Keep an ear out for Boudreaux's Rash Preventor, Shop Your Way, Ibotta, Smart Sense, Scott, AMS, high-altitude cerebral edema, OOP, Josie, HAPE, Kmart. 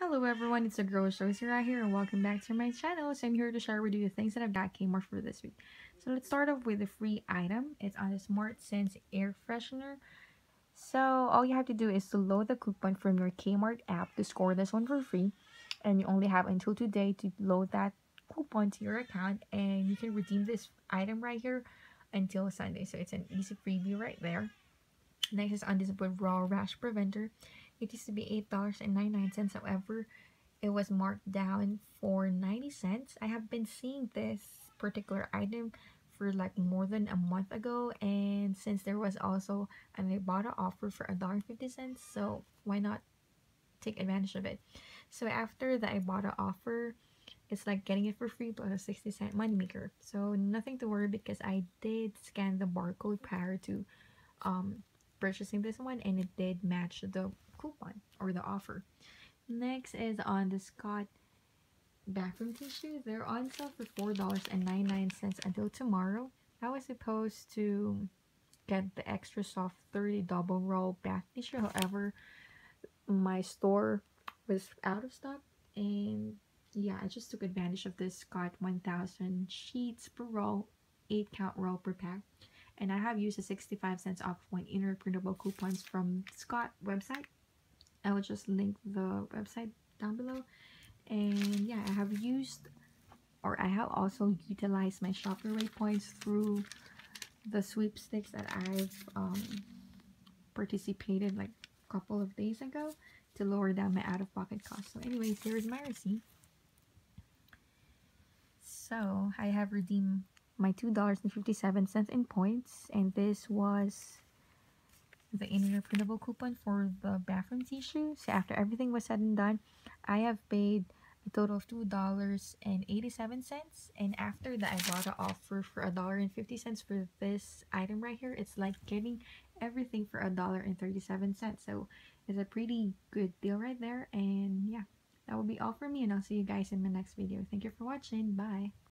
Hello everyone, it's the girl with Josie right here and welcome back to my channel. So I'm here to share with you the things that I've got at Kmart for this week. So let's start off with a free item. It's on the Smart Sense air freshener. So all you have to do is to load the coupon from your Kmart app to score this one for free. And you only have until today to load that coupon to your account, and you can redeem this item right here until Sunday. So it's an easy freebie right there. Next is on this raw rash preventer. It used to be $8.99, however, it was marked down for 90 cents. I have been seeing this particular item for like more than a month ago, and since there was also an Ibotta offer for $1.50, so why not take advantage of it? So after the Ibotta offer, it's like getting it for free plus a 60-cent moneymaker. So nothing to worry because I did scan the barcode prior to purchasing this one, and it did match the coupon or the offer. Next is on the Scott bathroom tissue. They're on sale for $4.99 until tomorrow. I was supposed to get the extra soft 30 double roll bath tissue, however my store was out of stock, and yeah, I just took advantage of this Scott 1000 sheets per roll, 8 count roll per pack. And I have used a 65 cents off one inner printable coupons from Scott website. I will just link the website down below. And yeah, I have used, or I have also utilized my Shop Your Way points through the sweepstakes that I've participated like a couple of days ago to lower down my out-of-pocket cost. So anyways, here is my receipt. So I have redeemed my $2.57 in points, and this was the inner printable coupon for the bathroom tissue. So after everything was said and done, I have paid a total of $2.87, and after that I got an offer for $1.50 for this item right here. It's like getting everything for $1.37, so it's a pretty good deal right there. And yeah, that will be all for me, and I'll see you guys in my next video. Thank you for watching. Bye.